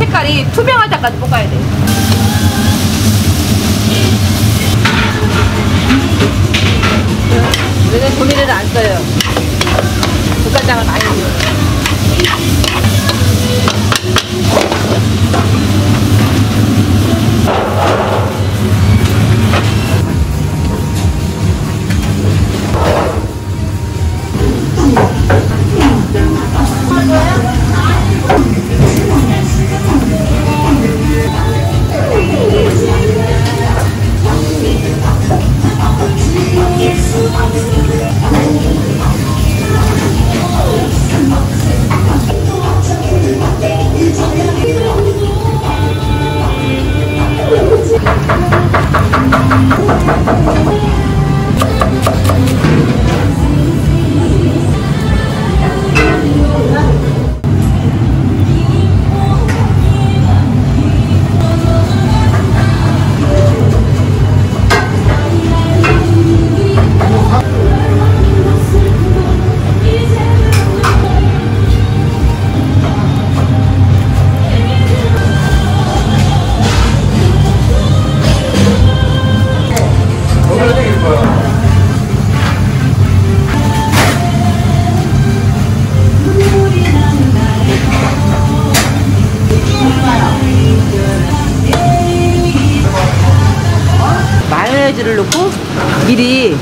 색깔이 투명할 때까지 볶아야 돼. 우리는 조리를 안 써요. 국간장을 많이 넣어요. 마요네즈를 넣고 미리